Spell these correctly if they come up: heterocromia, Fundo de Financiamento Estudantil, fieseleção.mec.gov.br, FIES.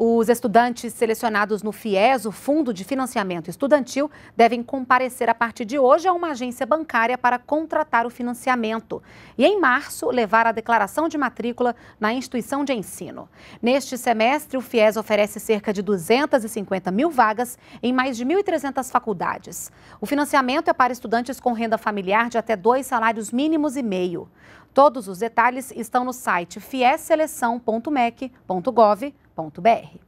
Os estudantes selecionados no FIES, o Fundo de Financiamento Estudantil, devem comparecer a partir de hoje a uma agência bancária para contratar o financiamento e, em março, levar a declaração de matrícula na instituição de ensino. Neste semestre, o FIES oferece cerca de 250 mil vagas em mais de 1.300 faculdades. O financiamento é para estudantes com renda familiar de até 2 salários mínimos e meio. Todos os detalhes estão no site fieseleção.mec.gov.br.